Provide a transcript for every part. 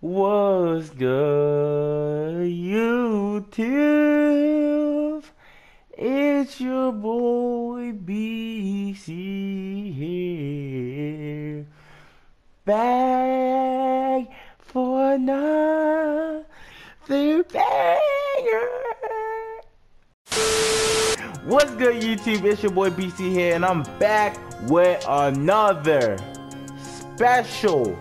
What's good, YouTube? It's your boy BC here, back for another banger. What's good, YouTube? It's your boy BC here, and I'm back with another special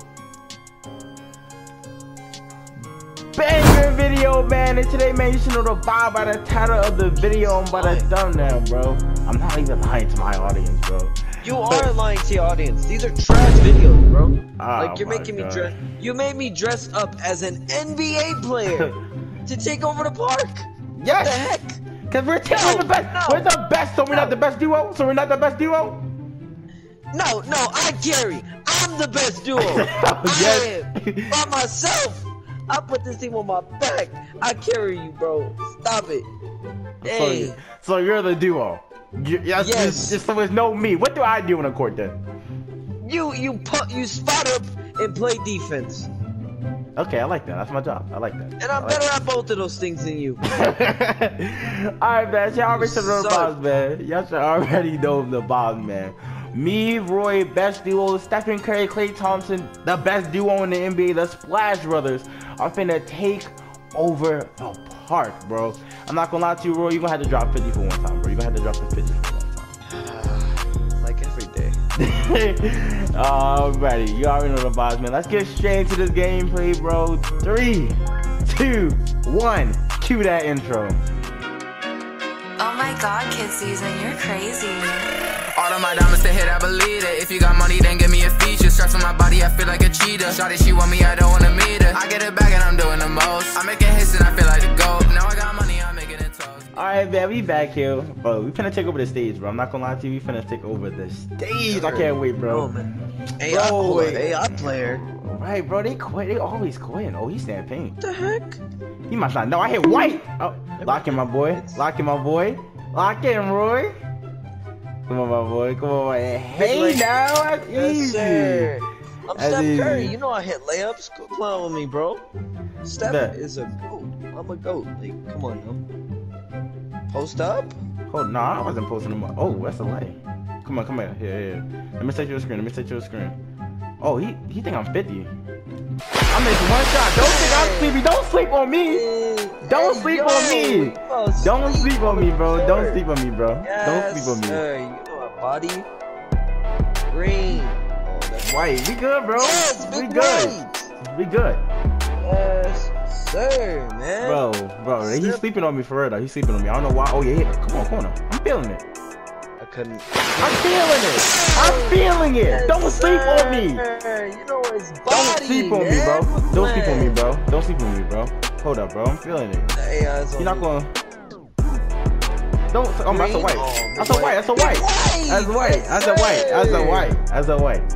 banger video, man. And today, man, you should know the vibe by the title of the video and by the thumbnail, bro. I'm not even lying to my audience, bro. You are lying to your audience. These are trash videos, bro. Oh, like, you're making me dress. You made me dress up as an NBA player to take over the park. Yes. What the heck? Cause we're the best. We're the best, so we're not the best duo. No, I'm the best duo. Yes. I am by myself. I put this team on my back. I carry you, bro. Stop it. Hey. So you're the duo. Yes. So there's no me. What do I do in a court then? You spot up and play defense. Okay, I like that. That's my job. I like that. And I'm better at both of those things than you. Alright, man. Y'all already know the vibes, man. Y'all should already know the vibes, man. Me, Roy, best duo. Stephen Curry, Klay Thompson, the best duo in the NBA, the Splash Brothers, are finna take over the park, bro. I'm not gonna lie to you, Roy. You're gonna have to drop 50 for one time, bro. You're gonna have to drop the 50 for one time. Like every day. Alrighty, you already know the vibes, man. Let's get straight into this gameplay, bro. 3, 2, 1, cue that intro. Oh my god, kid season, you're crazy. All of my diamonds to hit, I believe it. If you got money, then give me a feature. Straps on my body, I feel like a cheetah. Shawty, she want me, I don't wanna meet her. I get it back and I'm doing the most. I'm making hits and I feel like a goat. Now I got money, I'm making it toast. Alright, man, we back here. Bro, we finna take over the stage, bro. I'm not gonna lie to you, we finna take over the stage. I can't wait, bro. AI player. Alright, bro, they quit. They always quit. Oh, he's stamping. What the heck? He must not know. I hit white. Oh, lock in, my boy. Lock in, my boy. Lock in, Roy. Come on, my boy. Come on, my boy. Hey, now, that's easy. I'm Steph Curry. You know I hit layups. Quit playing with me, bro. Steph is a goat. I'm a goat. Like, come on, now. Post up? Oh, no, I wasn't posting them up. Oh, that's a light. Come on, come here. Here. Let me set you a screen. Oh, he think I'm 50. I'm making one shot. Don't think I'm sleepy. Don't sleep on me. Don't sleep on me, bro. Don't sleep on me, bro. You know my body. Green. Oh, that's white. We good, bro. Yes, we good. We good. Yes. Sir, man. Bro, he's sleeping on me for real though. He's sleeping on me. I don't know why. Oh yeah, come on. I'm feeling it. I'm feeling it. Don't sleep on me. You know it's body. Don't sleep on me, bro. Don't sleep on me, bro. Hold up, bro. I'm feeling it. You're not gonna. Don't. Oh, that's a white. That's a white.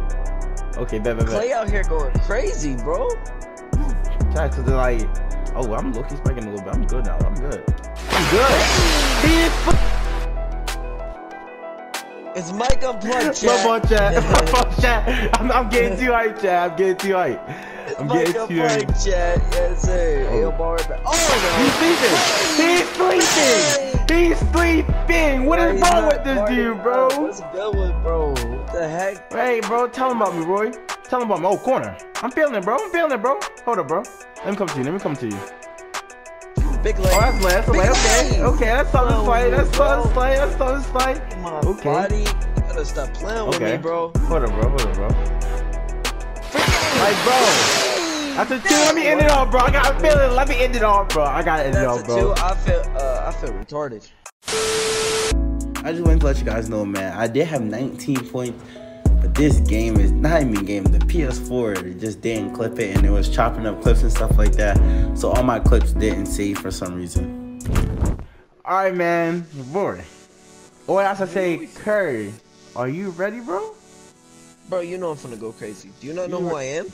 Okay, bet. Clay out here going crazy, bro. Cause they're like, oh, I'm looking spiking a little bit. I'm good now. I'm good. It's Mike unplugged, chat. I'm getting too hype, chat. It's Mike unplugged, chat. Yes, sir. Oh, no. He's sleeping. What is wrong with this dude, bro? What's good with, bro? What the heck? Hey, bro, tell him about me, Roy. Tell him about my old corner. I'm feeling it, bro. Hold up, bro. Let me come to you. Big leg. Oh, that's last. Okay, that's solid fight. That's solid fight. My body. You gotta stop playing with me, bro. Hold up, bro. Like, bro. That's a two. Let me end it all, bro. I got feeling. Let me end it all, bro. I gotta end it all, bro. That's a two. I feel retarded. I just wanted to let you guys know, man. I did have 19 points. But this game is not even game. The PS4 just didn't clip it, and it was chopping up clips and stuff like that. So all my clips didn't save for some reason. Alright, man. Boy. Or as I say, Curry, are you ready, bro? Bro, you know I'm finna go crazy. Do you not know who I am?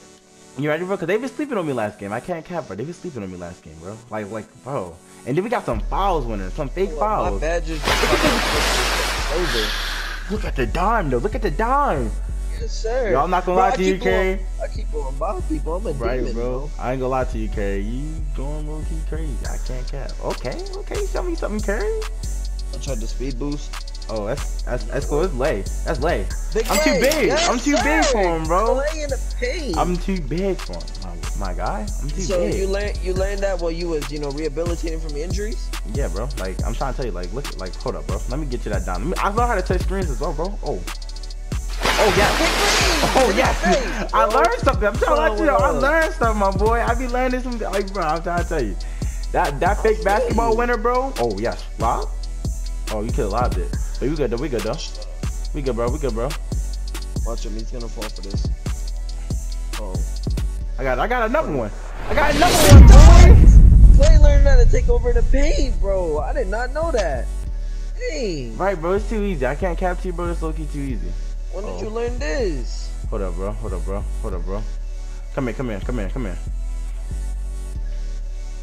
You ready, bro? Cause they been sleeping on me last game. I can't cap, bro. They been sleeping on me last game, bro. Like, bro. And then we got some fouls winners, some fake fouls. My badges. Look at the dime, though. Yes, sir. Yo, I'm not gonna lie to you, Curry. I keep on bothering people. I'm a demon, bro. I ain't gonna lie to you, Curry. You going low key crazy. I can't cap. Okay, okay. Tell me something, Curry. I tried to speed boost. Oh, that's cool. It's Lay. That's Lay. I'm too big. Yes, I'm too big for him, bro. Lay in the pain. I'm too big for him, my guy. I'm too big. So you learned that while you was, you know, rehabilitating from injuries? Yeah, bro. Like, I'm trying to tell you, like, look, like, hold up, bro. Let me get you that down. I learned how to touch screens as well, bro. Oh. Oh yeah. Oh yeah. I learned something. I'm trying to let you know. I learned something, my boy. I be learning something. Like, bro, I'm trying to tell you. That fake basketball winner, bro. Oh yes. Wow. Oh, you could have lobbed it. But we good though, We good, bro, Watch him, he's gonna fall for this. Oh. I got another one. Boy! Klay learned how to take over the paint, bro. I did not know that. Hey. Right, bro, it's too easy. I can't capture you, bro. It's low-key too easy. When did you learn this? Hold up, bro. Come here, come here.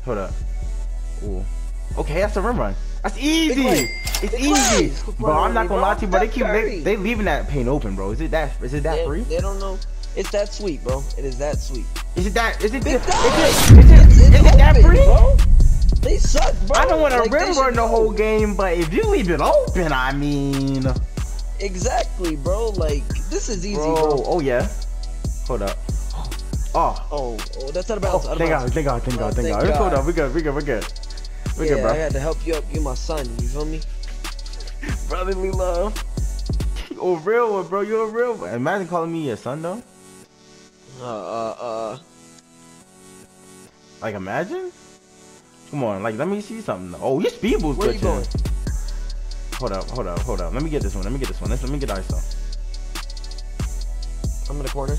Hold up. Ooh. Okay, that's a rim run. That's easy. It's easy. Bro, I'm not gonna lie to you, bro. They leaving that paint open, bro. Is it that free? They don't know. It's that sweet, bro. It is that sweet. Is it that free? Bro. They suck, bro. I don't want to rim run the whole game, but if you leave it open, I mean. Exactly, bro. Like, this is easy, bro. Oh yeah. Hold up. Oh, that's out of bounds. Thank God. Hold up. We good. Yeah, bro. I had to help you up. You my son. You feel me? Brotherly love. Oh, real one, bro. You a real one. Imagine calling me your son, though. Like, imagine? Come on. Like, let me see something, though. Oh, your speed boost. Where you going? Hold up. Let me get this one. Let me get ISO. I'm in the corner.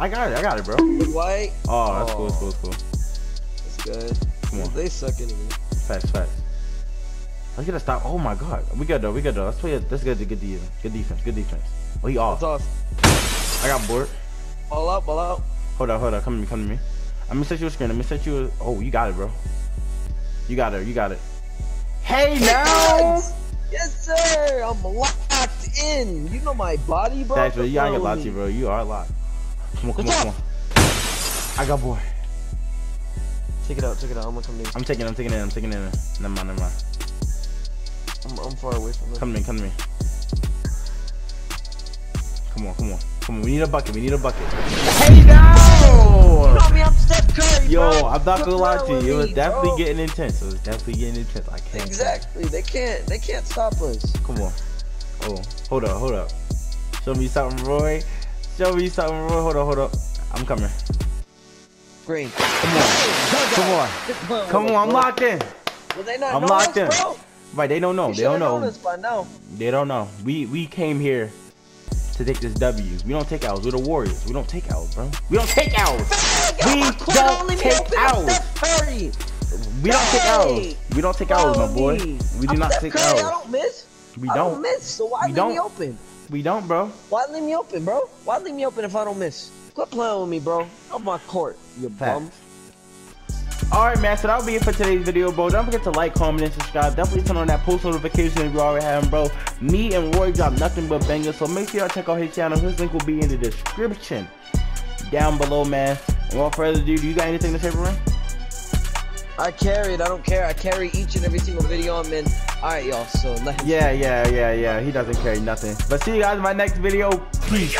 I got it, bro. White. Oh, that's cool. That's good. They suck anyway. Facts. Let's get a stop. Oh my God, we good though. Let's play. Let's get the good defense. Oh, he off. That's off. I got bored. Ball out. Hold up. Come to me. I'm gonna set you a screen. Oh, you got it, bro. You got it. Hey now. Yes sir. I'm locked in. You know my body, bro. Actually, you ain't locked in, bro. You are locked. Come on. I got bored. Take it out. I'm gonna come in. I'm taking it in. Never mind. I'm far away from it. Come to me. Come on. We need a bucket. Hey, no! You know me, I'm Steph Curry, yo, bro. I'm not gonna lie to you. It was definitely getting intense. I can't. Exactly. They can't stop us. Come on. Oh, hold up. Show me something, Roy. Hold up. I'm coming. Green. Come on. I'm locked in. Well, I'm locked in. Right, they don't know. They don't know. We came here to take this W. We don't take outs. We're the Warriors. We don't take outs, bro. We don't take outs, my boy. We do not take outs. I don't miss. So why leave me open? We don't, bro. Why leave me open, bro? Why leave me open if I don't miss? Quit playing with me, bro. On my court, you bum. Alright, man, so that'll be it for today's video, bro. Don't forget to like, comment, and subscribe. Definitely turn on that post notification if you already haven't, bro. Me and Roy drop nothing but bangers, so make sure y'all check out his channel. His link will be in the description down below, man. And without further ado, do you got anything to say, bro? I carry it. I don't care. I carry each and every single video I'm in. Alright, y'all, so let's... Yeah. He doesn't carry nothing. But see you guys in my next video. Peace.